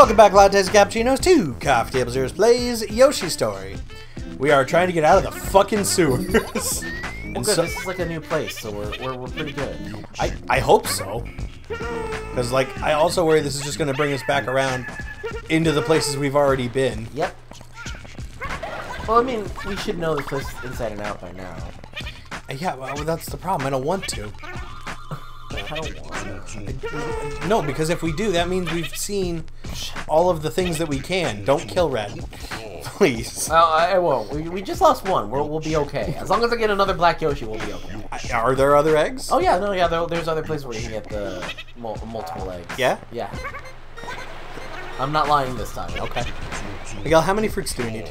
Welcome back, Lattes and Cappuccinos, to Coffee Table Zeros Plays Yoshi's Story. We are trying to get out of the fucking sewers. And well, good, so this is like a new place, so we're pretty good. I hope so. Because, like, I also worry this is just going to bring us back around into the places we've already been. Yep. Well, I mean, we should know the place inside and out by now. Yeah, well, that's the problem. I don't want to. I don't want to. No, because if we do, that means we've seen all of the things that we can. Don't kill Red. Please. Well, I won't. We just lost one. We'll be okay. As long as I get another Black Yoshi, we'll be okay. Are there other eggs? Oh, yeah. No, yeah. There's other places where you can get the multiple eggs. Yeah? Yeah. I'm not lying this time. Okay. Miguel, how many fruits do we need?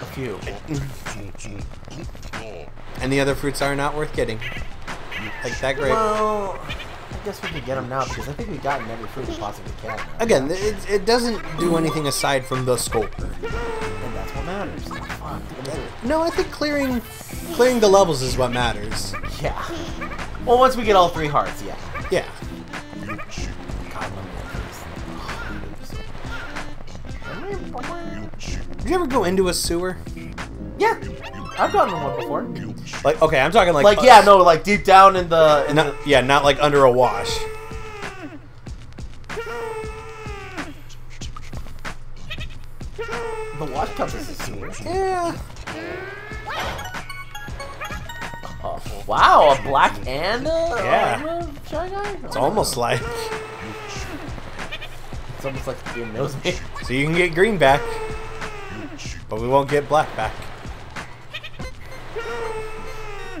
A few. And the other fruits are not worth getting. Like that grape. Well, I guess we can get them now because I think we've gotten every fruit we possibly can. Again, it doesn't do anything aside from the sculptor. And that's what matters. Fuck, no, I think clearing the levels is what matters. Yeah. Well, once we get all three hearts, yeah. Yeah. Did you ever go into a sewer? Yeah. I've gotten one before. Like, okay, I'm talking like yeah, no, like deep down in the... yeah, not like under a wash. The wash comes as a sewer. Yeah. Oh, wow, a black and yeah. Shy guy? It's almost like... It's almost like the game knows me. So you can get green back, but we won't get black back.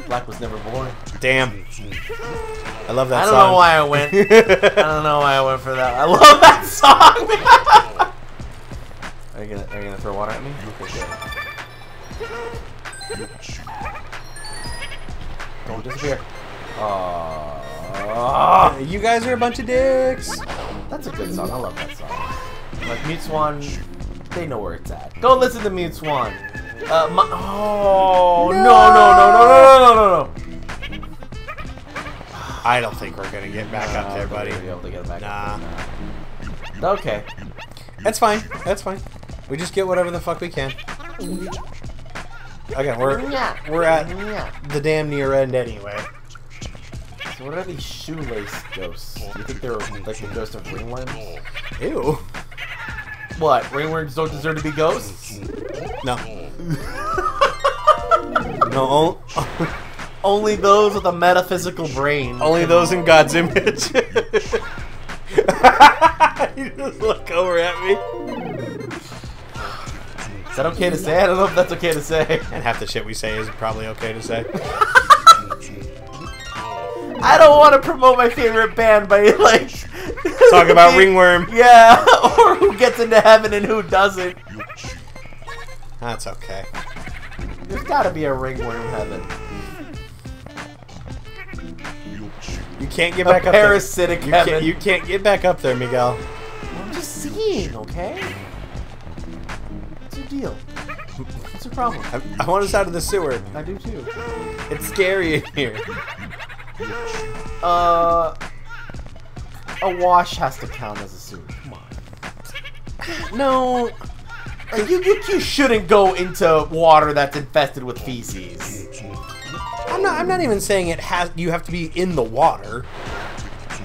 Black was never born. Damn. I love that song. I don't know why I went. I don't know why I went for that. I love that song. Are you gonna throw water at me? Okay, good. Don't disappear. You guys are a bunch of dicks. That's a good song. I love that song. Like Mute Swan, they know where it's at. Go listen to Mute Swan. Oh, no. I don't think we're going to get back up there, buddy. We'll be able to get back up there, no. Okay. That's fine. That's fine. We just get whatever the fuck we can. Okay, we're at the damn near end anyway. So what are these shoelace ghosts? Do you think they're like the ghost of ringworms? Ew. What? Ringworms don't deserve to be ghosts? No. No. Only those with a metaphysical brain. Only those in God's image. You just look over at me. Is that okay to say? I don't know if that's okay to say. And half the shit we say is probably okay to say. I don't want to promote my favorite band by like talk about ringworm. Yeah, or who gets into heaven and who doesn't. That's okay. There's gotta be a ringworm heaven. You can't get back up there. Parasitic heaven. You can't get back up there, Miguel. I'm just seeing, okay? What's your deal? What's your problem? I want us out of the sewer. I do too. It's scary in here. A wash has to count as a sewer. Come on. No. You shouldn't go into water that's infested with feces. I'm not even saying it has. You have to be in the water.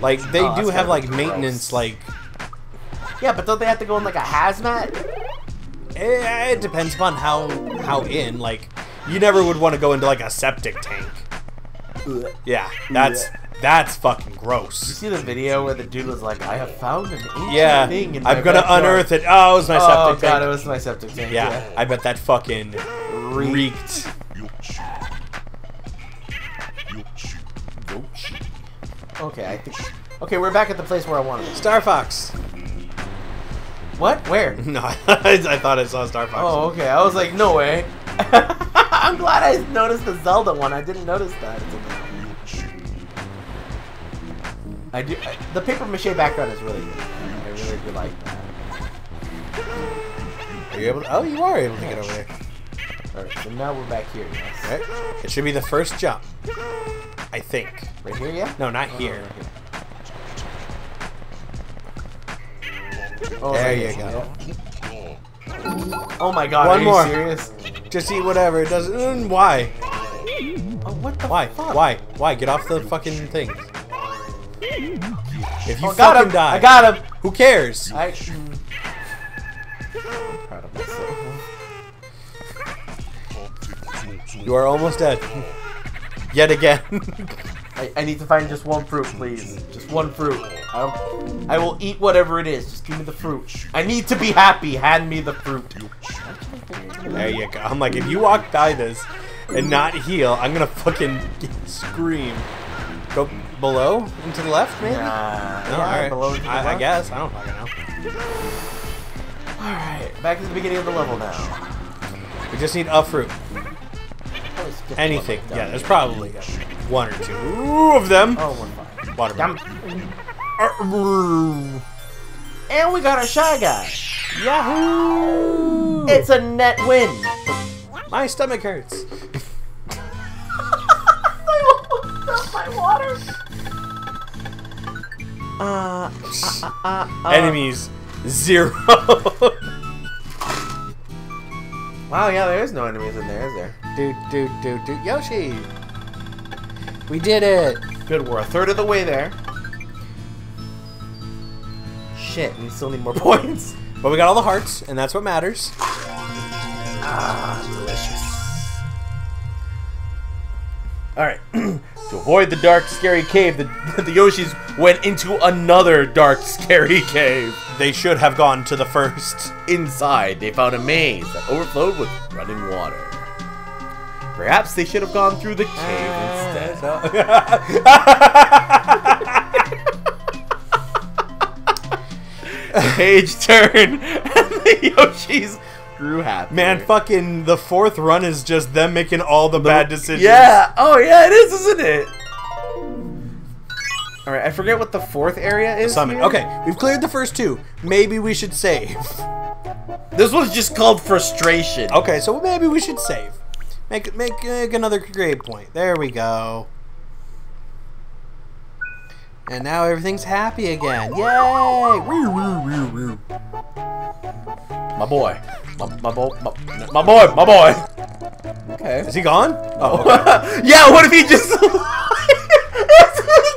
Like they do have like maintenance, like. Yeah, but don't they have to go in like a hazmat? It depends upon how in. Like, you never would want to go into like a septic tank. Yeah, that's fucking gross. You see the video where the dude was like, "I have found an ancient thing in my backyard. Unearth it." Oh, it was my septic tank. Oh god, it was my septic tank. Yeah, I bet that fucking reeked. Okay, I think. Okay, we're back at the place where I wanted to be. Star Fox. What? Where? No, I thought I saw Star Fox. Oh, okay. I was like, no way. I'm glad I noticed the Zelda one. I didn't notice that. I do. The paper mache background is really good. I really do like that. Are you able to, you are able to get over there. Alright, so now we're back here. Yes. Right. It should be the first jump. I think. Right here, yeah? No, not here. No, right here. Oh, there you go. Oh my god, one more. Are you serious? Just eat whatever. It doesn't. Why? Oh, what the fuck? Why? Get off the fucking thing. If you fucking die. I got him. Who cares? I'm proud of myself. You are almost dead. Yet again. I need to find just one fruit, please. Just one fruit. I will eat whatever it is. Just give me the fruit. I need to be happy. Hand me the fruit. There you go. I'm like, if you walk by this and not heal, I'm gonna fucking scream. Go below? Into the left, maybe? No, alright. Below into the left? I guess. I don't fucking know. Alright. Back to the beginning of the level now. We just need a fruit. Anything. Yeah, there's probably one or two of them. Oh, one. Watermelon. And we got a Shy Guy. Yahoo! It's a net win. My stomach hurts. My water. Enemies zero. Wow, yeah, there is no enemies in there, is there? Dude, Yoshi! We did it! Good, we're a third of the way there. Shit, we still need more points. But we got all the hearts, and that's what matters. Ah, delicious. Alright. To avoid the dark, scary cave, the Yoshis went into another dark, scary cave. They should have gone to the first. Inside, they found a maze that overflowed with running water. Perhaps they should have gone through the cave instead. The page turned, and the Yoshis grew happy. Man, fucking the fourth run is just them making all the bad decisions. Yeah. Oh, yeah, it is, isn't it? All right, I forget what the fourth area is. Summon. Here. Okay, we've cleared the first two. Maybe we should save. This one's just called frustration. Okay, so maybe we should save. Make another grade point. There we go. And now everything's happy again. Yay! Woo, woo, woo, woo. My boy. My boy. Okay. Is he gone? Oh. Okay. Yeah. What if he just? Is he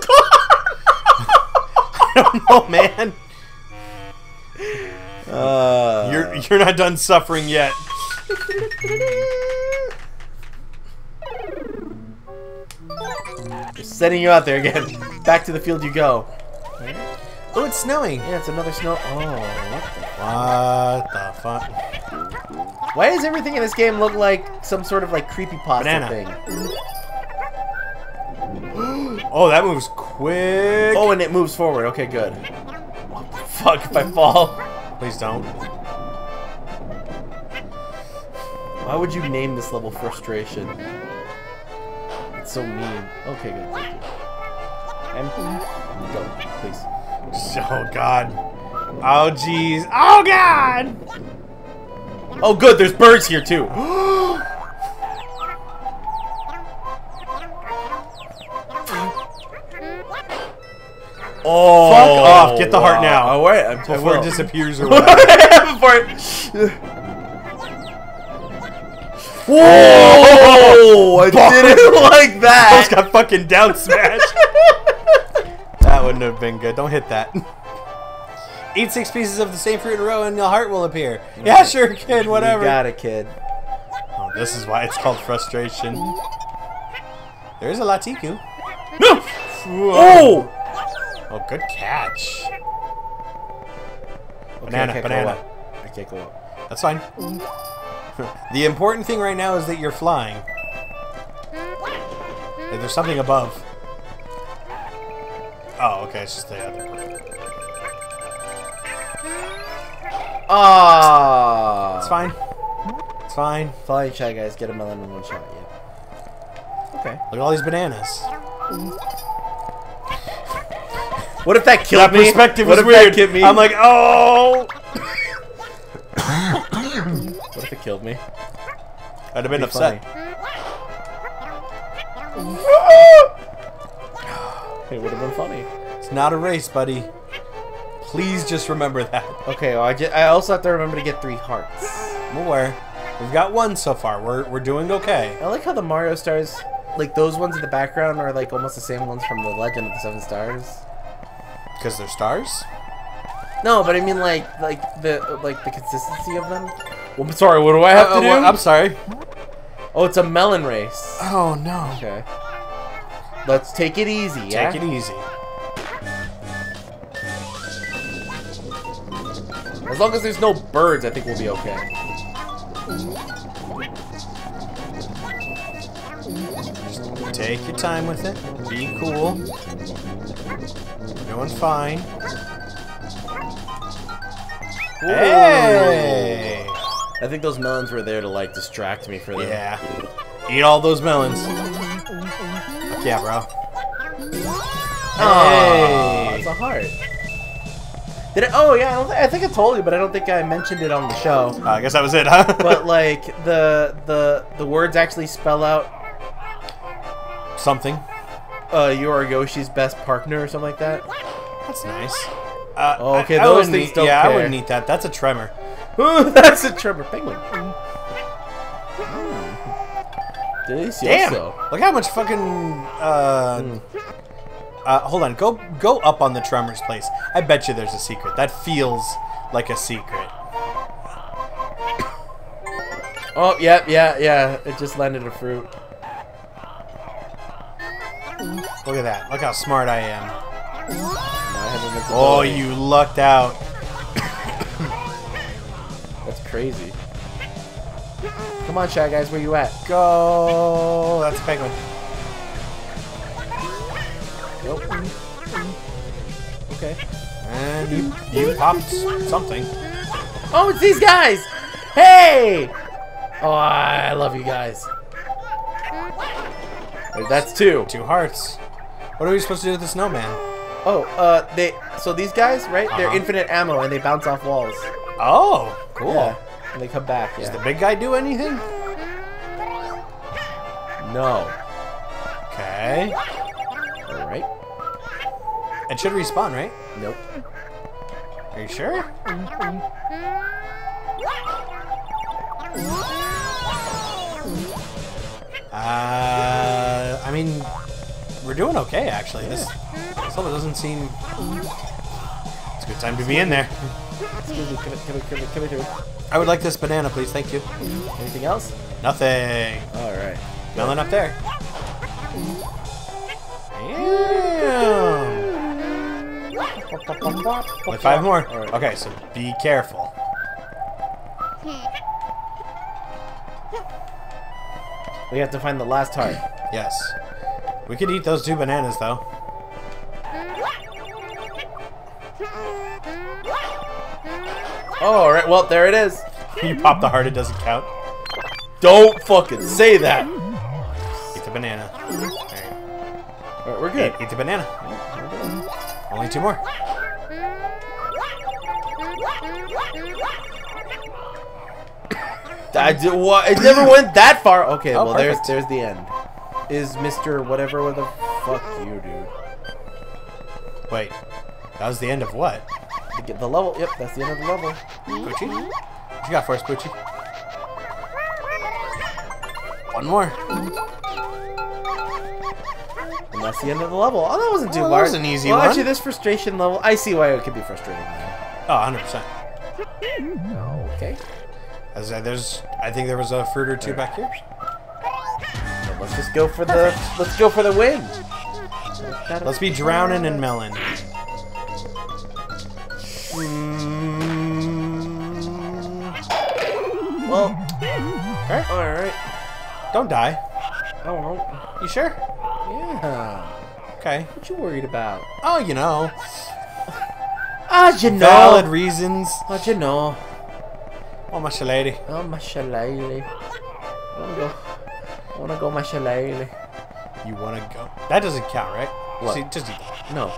gone? I don't know, man. You're not done suffering yet. Just sending you out there again. Back to the field you go. Oh, it's snowing. Yeah, it's another snow. Oh, what the fuck? Why does everything in this game look like some sort of like creepypasta thing? Oh, that moves quick. Oh, and it moves forward. Okay, good. What the fuck if I fall? Please don't. Why would you name this level frustration? It's so mean. Okay, good. Thank you. And go, please. Oh god. Oh jeez. Oh god. Oh good, there's birds here too. Oh, fuck off! Get the heart now. Oh wait, before it disappears or whatever. Whoa! I didn't like that. I just got fucking down smashed. That wouldn't have been good. Don't hit that. Eat 6 pieces of the same fruit in a row and the heart will appear. Okay. Yeah, sure, kid, whatever. You got it, kid. Oh, this is why it's called frustration. There's a Latiku. No! Whoa. Oh! Oh, good catch. Okay, banana. I can't go up. That's fine. The important thing right now is that you're flying. There's something above. Oh, okay, it's just the other one. Ah, it's fine. It's fine. Flying Shy Guys, get a melon in one shot. Yeah. Okay. Look at all these bananas. What if that killed me? That perspective was weird. I'm like, oh. What if it killed me? I'd have been upset. It would have been funny. It's not a race, buddy. Please just remember that. Okay, well, I also have to remember to get 3 hearts. I'm aware. We've got 1 so far. We're doing okay. I like how the Mario stars, like those ones in the background, are like almost the same ones from the Legend of the Seven Stars. Because they're stars? No, but I mean like the consistency of them. Well, I'm sorry. What do I have to do? I'm sorry. Oh, it's a melon race. Oh no. Okay. Let's take it easy. Take it easy. As long as there's no birds, I think we'll be okay. Just take your time with it. Be cool. You're doing fine. Ooh. Hey! I think those melons were there to like distract me for them. Yeah. Eat all those melons. Fuck yeah, bro. Oh, hey. It's a heart. Did I? Oh yeah, I think I told you, but I don't think I mentioned it on the show. I guess that was it, huh? But like the words actually spell out something. You are Yoshi's best partner or something like that. That's nice. Oh, okay, those things don't care. Yeah, I wouldn't eat that. That's a tremor. Ooh, that's a tremor penguin. Damn! Look how much fucking. Hold on, go up on the Tremors place. I bet you there's a secret. That feels like a secret. Oh, yeah. It just landed a fruit. Look at that. Look how smart I am. Oh, you lucked out. That's crazy. Come on, Shy Guys, where you at? Go! That's a penguin. Okay. And you popped something. Oh, it's these guys! Hey! Oh, I love you guys. That's 2. 2 hearts. What are we supposed to do with the snowman? Oh, so these guys, right? They're infinite ammo and they bounce off walls. Oh, cool. Yeah. And they come back. Does the big guy do anything? No. Okay. Alright. It should respawn, right? Nope. Are you sure? I mean, we're doing okay, actually. Yeah. This level doesn't seem... It's a good time to be in there. Come here. I would like this banana, please. Thank you. Anything else? Nothing. Alright. Melon up there. Damn. Only 5 more. Right. Okay, so be careful. We have to find the last heart. Yes. We could eat those 2 bananas, though. Oh, all right. Well, there it is. You pop the heart, it doesn't count. Don't fucking say that. Eat the banana. There. All right, we're good. Eat the banana. Only 2 more. It never went that far. Okay, well, perfect. there's the end. Is Mr. whatever the fuck you, dude? Wait, that was the end of what? The level. Yep, that's the end of the level. Poochie, what you got for us, Poochie? 1 more. And that's the end of the level. Oh, that wasn't too large. That was an easy one. Actually, this frustration level, I see why it could be frustrating. Oh, 100%. Oh, okay. I think there was a fruit or 2 back here. So let's just go for the. Let's go for the win. Let's be drowning in melon. Well, okay. All right. Don't die. I won't. You sure? Yeah. Okay. What you worried about? Oh, you know. Valid reasons. Oh, you know. Oh, my shillelagh. Oh, my shillelagh. I wanna go my shillelagh. You wanna go? That doesn't count, right? What? See, just eat that. No.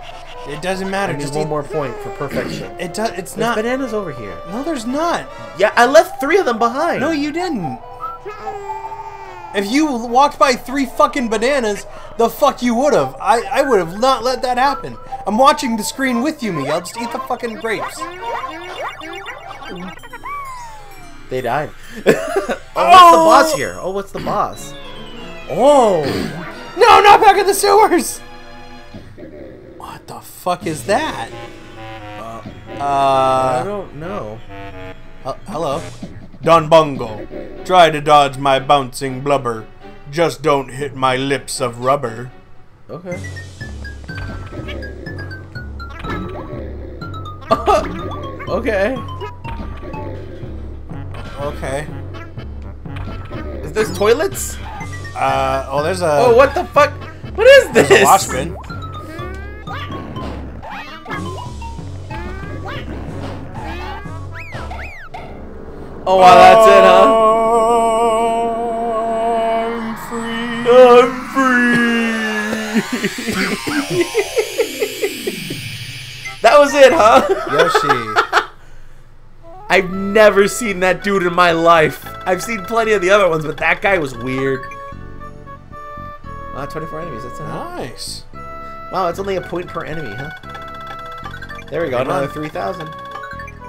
It doesn't matter. Just one more point for perfection. It does. It's not. There's bananas over here. No, there's not. Yeah, I left 3 of them behind. No, you didn't. If you walked by 3 fucking bananas, the fuck you would have. I would have not let that happen. I'm watching the screen with you, Mia. I'll just eat the fucking grapes. They died. Oh, what's the boss here? Oh, what's the boss? Oh. No, not back in the sewers! What the fuck is that? I don't know. Hello? Don Bungo, try to dodge my bouncing blubber. Just don't hit my lips of rubber. Okay. Okay. Okay. Is this toilets? Oh, there's a... Oh, what the fuck? What is this? There's a wash bin. Oh, wow, that's it, huh? I'm free. I'm free. That was it, huh? Yoshi. I've never seen that dude in my life. I've seen plenty of the other ones, but that guy was weird. Wow, 24 enemies. That's it. Nice. Wow, it's only a point per enemy, huh? There we go. Another 3,000.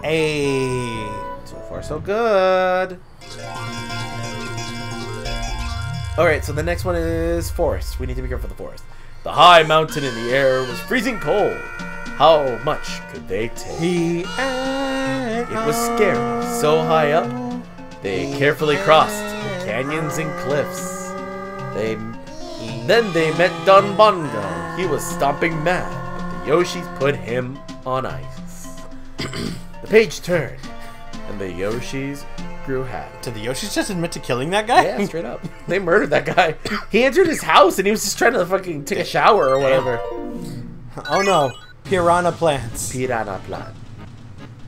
Hey. So far, so good. Alright, so the next one is forest. We need to be careful of the forest. The high mountain in the air was freezing cold. How much could they take? It was scary. So high up, they carefully crossed the canyons and cliffs. Then they met Don Bongo. He was stomping mad, but the Yoshis put him on ice. The page turned. And the Yoshis grew happy. Did the Yoshis just admit to killing that guy? Yeah, straight up. They murdered that guy. He entered his house and he was just trying to fucking take a shower or whatever. Oh no. Piranha plants. Piranha plant.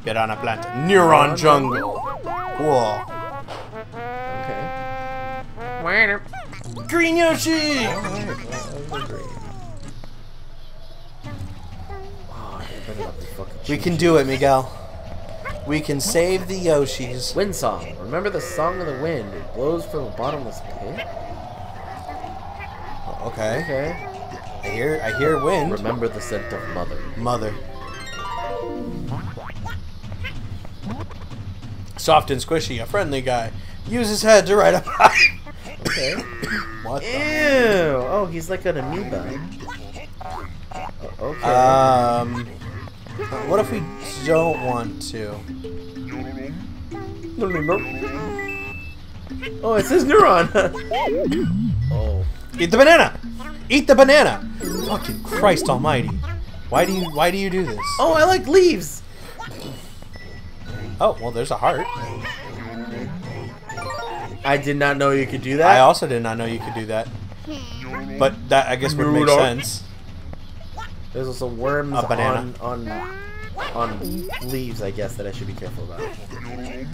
Piranha plant. Neuron jungle. Cool. Okay. Waiter. Green Yoshi! We can do it, Miguel. We can save the Yoshis. Wind song. Remember the song of the wind? It blows from a bottomless pit. Okay. Okay. I hear wind. Remember the scent of mother. Mother. Soft and squishy, a friendly guy. Use his head to write a pie. Okay. What? Ew. The? Oh, he's like an amoeba. Okay. What if we don't want to? Oh, it says neuron. Oh. Eat the banana! Eat the banana! Fucking Christ Almighty! Why do you do this? Oh, I like leaves. Oh, well, there's a heart. I did not know you could do that. I also did not know you could do that. But that I guess would make sense. There's also worms on leaves, I guess, that I should be careful about.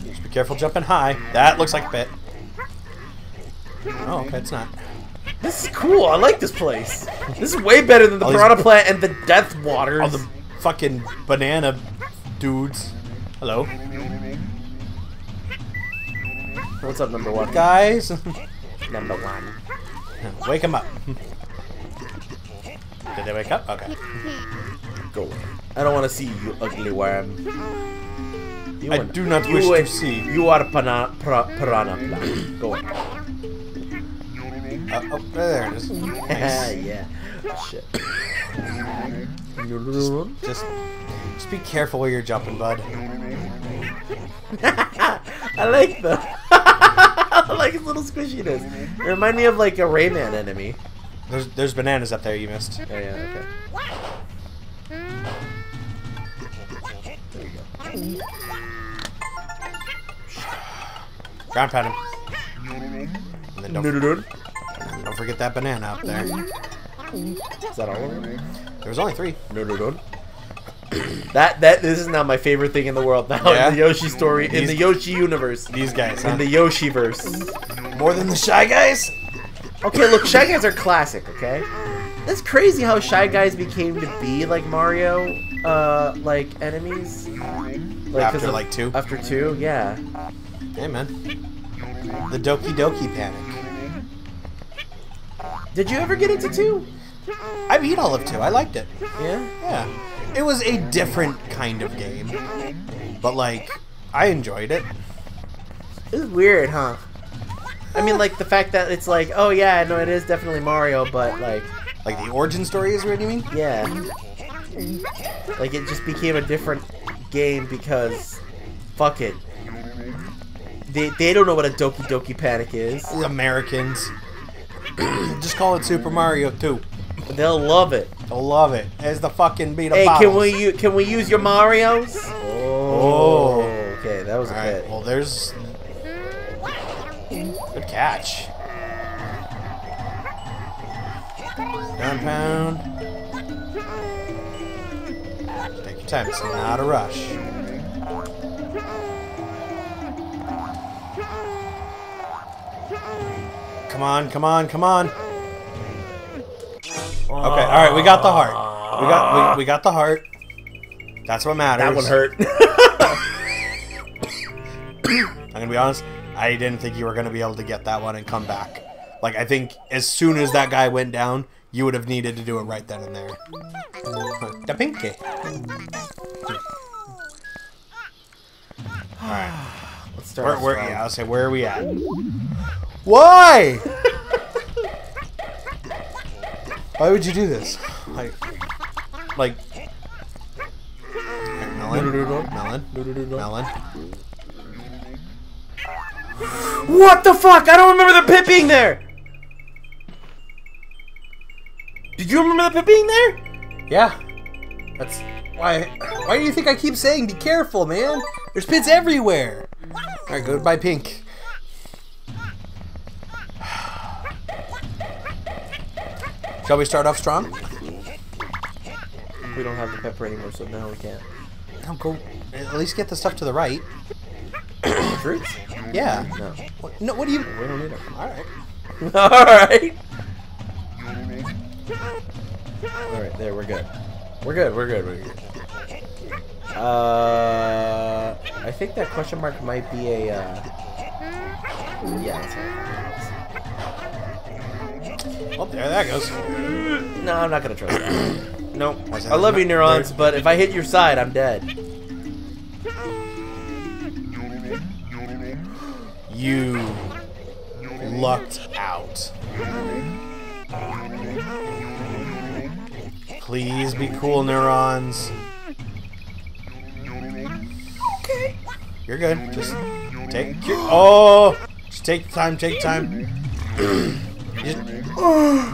Just be careful jumping high. That looks like a bit. Oh, okay, it's not. This is cool. I like this place. This is way better than the piranha plant and the death waters. All the fucking banana dudes. Hello. What's up, number one? Guys. Number one. Wake him up. Did they wake up? Okay. Go away. I don't want to see you, ugly worm. I do not wish to see. You are piranha plant. Go away. Oh, there it is. Nice. Yeah. Shit. Just be careful where you're jumping, bud. I like the... I like his little squishiness. It reminds me of like a Rayman enemy. There's bananas up there you missed. Oh, yeah, okay. There you go. Ground pound him. And then don't forget that banana up there. Is that all of them? There was only three. This is now my favorite thing in the world now. Yeah. In the Yoshi story, in the Yoshi universe. These guys, huh? In the Yoshiverse. More than the Shy Guys? Okay, look, Shy Guys are classic, okay? That's crazy how Shy Guys became to be, like, Mario, like, enemies. Like, after, like, two? After two, yeah. Hey, man. The Doki Doki Panic. Did you ever get into two? I beat all of 2. I liked it. Yeah? Yeah. It was a different kind of game. But, like, I enjoyed it. It's weird, huh? I mean, like, the fact that it's like, oh, yeah, no, it is definitely Mario, but, like... Like, the origin story is weird, you mean? Yeah. Like, it just became a different game because... Fuck it. They don't know what a Doki Doki Panic is. Americans. Just call it Super Mario 2. They'll love it. They'll love it. As the fucking beat of hey, bottles. can we use your Marios? Oh. Okay, that was all a hit. Well, there's... Good catch. Ground pound. Take your time. It's not a rush. Come on, come on, come on. Okay, alright, we got the heart. We got the heart. That's what matters. That one hurt. I'm gonna be honest, I didn't think you were gonna be able to get that one and come back. Like, I think as soon as that guy went down, you would have needed to do it right then and there. Da pinky. Alright. Let's start. Yeah, I'll say, where are we at? Why? Why would you do this? Like... Melon, melon, melon. What the fuck? I don't remember the pit being there! Did you remember the pit being there? Yeah. That's... Why do you think I keep saying be careful, man? There's pits everywhere! Alright, goodbye, Pink. Shall we start off strong? We don't have the pepper anymore, so now we can't. No, go. At least get the stuff to the right. Fruits? Yeah. No. What, no. What do you? We don't need them. All right. All right. All right. There. We're good. We're good. We're good. We're good. I think that question mark might be a. Yeah. That's right. Oh, there that goes. No, I'm not gonna trust that. Nope. I love you, neurons, but if I hit your side, I'm dead. You lucked out. Please be cool, neurons. Okay. You're good. Just take your... Oh! Just take time, take time.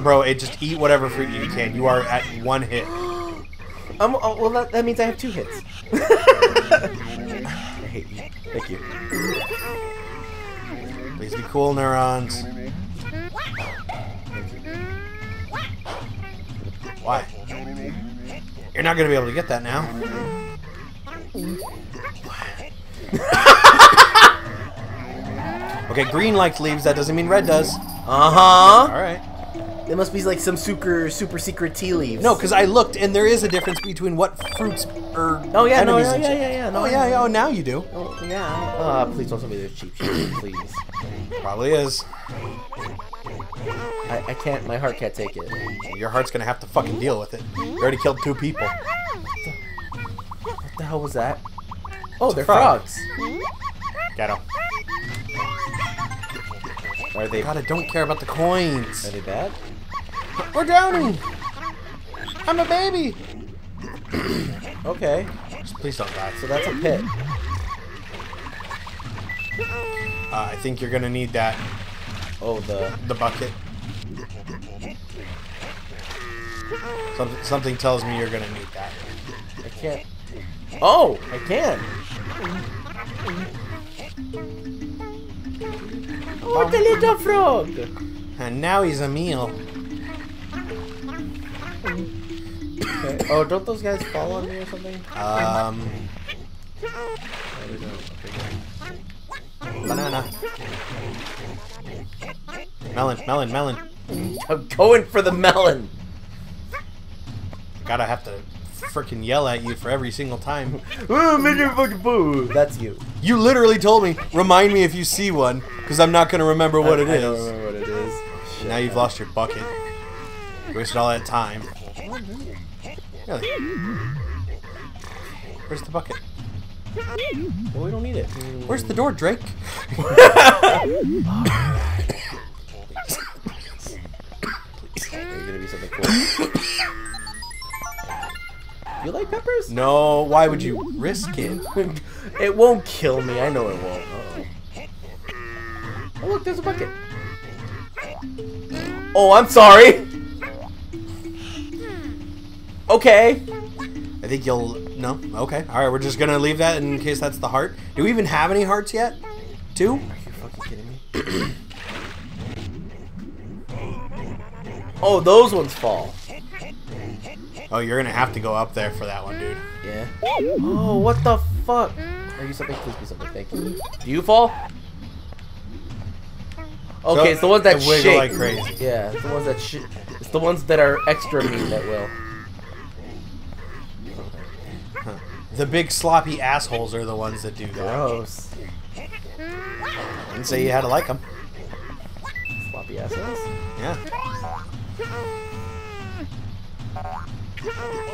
Bro, just eat whatever fruit you can. You are at 1 hit. Oh, well, that means I have 2 hits. I hate you. Thank you. Please be cool, neurons. Why? You're not going to be able to get that now. Okay, green likes leaves. That doesn't mean red does. Uh-huh. All right. It must be like some super secret tea leaves. No, because I looked, and there is a difference between what fruits are. Oh yeah, no, yeah, yeah, yeah, yeah. No, oh yeah, yeah. Oh, now you do. Oh yeah. Please don't tell me there's cheap shit, please. Probably is. I can't. My heart can't take it. Your heart's gonna have to fucking deal with it. You already killed 2 people. What the hell was that? Oh, it's they're frogs. Get 'em. Are they? God, I don't care about the coins. Are they bad? We're drowning. I'm a baby. Okay. Just please don't die. So that's a pit. I think you're gonna need that. Oh, the bucket. Something tells me you're gonna need that. I can't. Oh, I can. Oh, the little frog! And now he's a meal. Okay. Oh, don't those guys fall on me or something? Banana. Melon, melon, melon. I'm going for the melon. God, I have to freaking yell at you for every single time. That's you. You literally told me, remind me if you see one, because I'm not going to remember what it is. I don't remember what it is. Shit. Now you've lost your bucket. Wasted all that time. Really? Where's the bucket? Well, we don't need it. Where's the door, Drake? There's gonna be something cool. You like peppers? No, why would you risk it? It won't kill me, I know it won't. Oh, look, there's a bucket. Oh, I'm sorry! Okay! I think you'll... No? Okay. Alright, we're just gonna leave that in case that's the heart. Do we even have any hearts yet? 2? Are you fucking kidding me? Oh, those ones fall. Oh, you're gonna have to go up there for that one, dude. Yeah. Oh, what the fuck? Are you something? Please be something. Thank you. Do you fall? Okay, so, it's the ones that shake. Like crazy. Yeah, it's the ones that shake. It's the ones that are extra mean that will. Huh. The big sloppy assholes are the ones that do that. Gross. I didn't say you had to like them. Sloppy assholes? Yeah.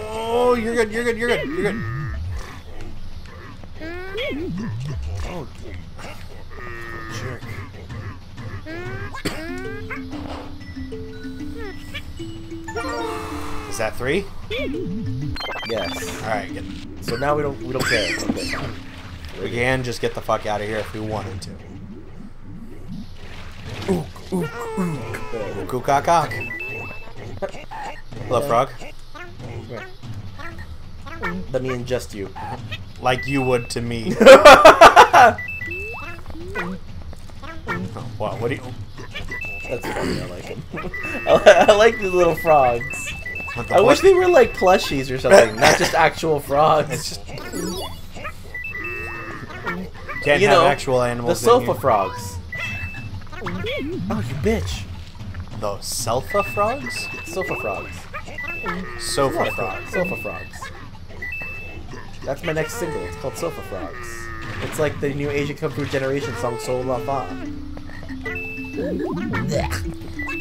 Oh, you're good, you're good, you're good, you're good. Oh, jerk. Is that 3? Yes. All right. Good. So now we don't care. Okay. We can just get the fuck out of here if we wanted to. Ook, ook, ook. Ook, ook, ook. Hello, frog. Let me ingest you. Like you would to me. Oh, wow, what do you... That's funny, I like him. I like these little frogs. I wish they were like plushies or something, not just actual frogs. It's just... Can't you have actual animals. The sofa frogs. Oh, you bitch. The sofa frogs? Sofa frogs. Sofa frogs. Sofa frogs. That's my next single. It's called Sofa Frogs. It's like the new Asian Kung Fu Generation song, So La Fa.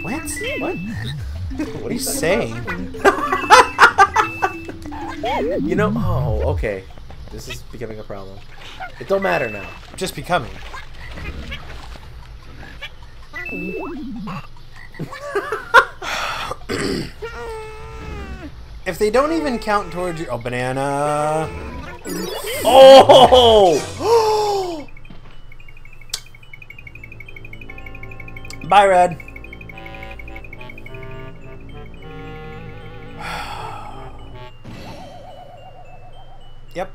What? What? What are you saying? You know, oh, okay. This is becoming a problem. It don't matter now. Just becoming. If they don't even count towards your... Oh, banana. Oh! Bye, Red. Yep.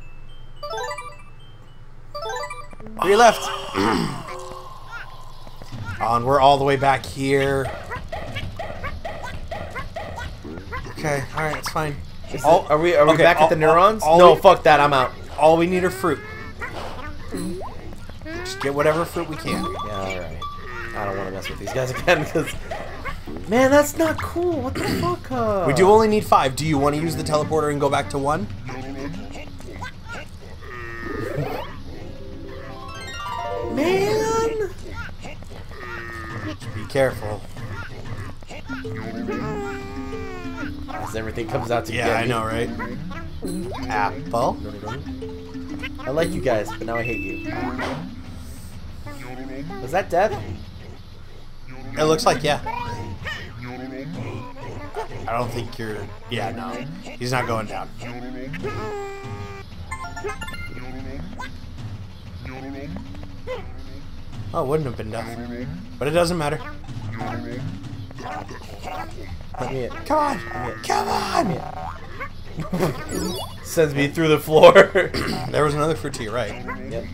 3 left. And we're all the way back here. Okay, alright, it's fine. Are we okay, back at the neurons? No, fuck that, I'm out. All we need are fruit. Just get whatever fruit we can. Yeah, alright. I don't want to mess with these guys again because... Man, that's not cool. What the fuck? We do only need 5. Do you want to use the teleporter and go back to 1? Man! Be careful. As everything comes out to get me. Yeah, I know, right? Apple. I like you guys, but now I hate you. Was that death? It looks like, yeah. I don't think you're... Yeah, no. He's not going down. Oh, it wouldn't have been death. But it doesn't matter. Come on! Come on! Sends me through the floor. There was another fruit to your right. Yep.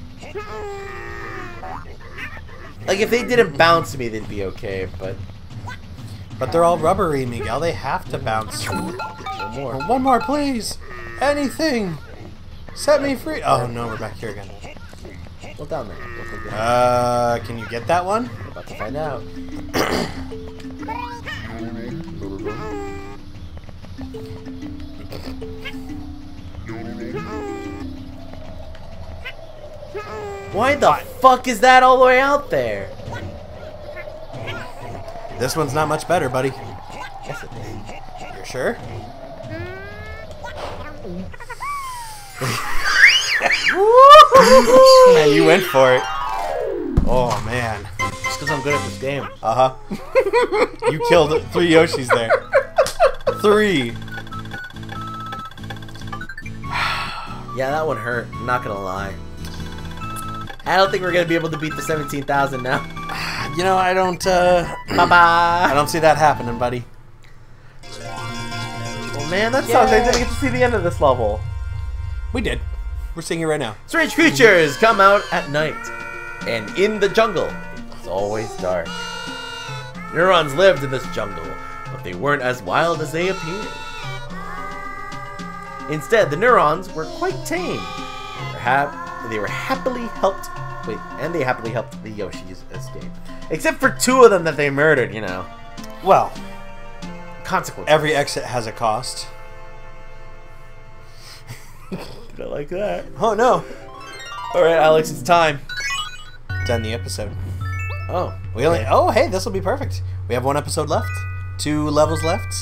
Like, if they didn't bounce me, they'd be okay, but... But they're all rubbery, Miguel. They have to bounce. One more. One more, please! Anything! Set me free! Oh, no, we're back here again. Well, down there. Can you get that one? We're about to find out. Why the fuck is that all the way out there? This one's not much better, buddy. Yes, it is. sure. Man, you went for it. Oh, man. It's because I'm good at this game. Uh-huh. You killed 3 Yoshis there. 3! Yeah, that one hurt. I'm not gonna lie. I don't think we're gonna be able to beat the 17,000 now. You know, I don't, I don't see that happening, buddy. Oh, man, that sucks. I didn't get to see the end of this level. We did. We're seeing it right now. Strange creatures come out at night, and in the jungle, it's always dark. Neurons lived in this jungle, but they weren't as wild as they appeared. Instead, the neurons were quite tame. They happily helped the Yoshis escape. Except for 2 of them that they murdered, you know. Well, consequences. Every exit has a cost. Did I like that? Oh no! All right, Alex, it's time. Done the episode. Oh, oh hey, this will be perfect. We have 1 episode left, 2 levels left.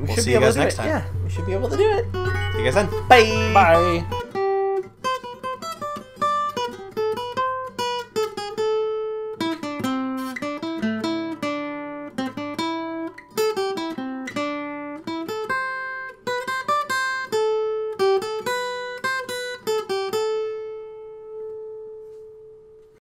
We'll see you guys next time. Yeah, we should be able to do it. See you guys then. Bye. Bye.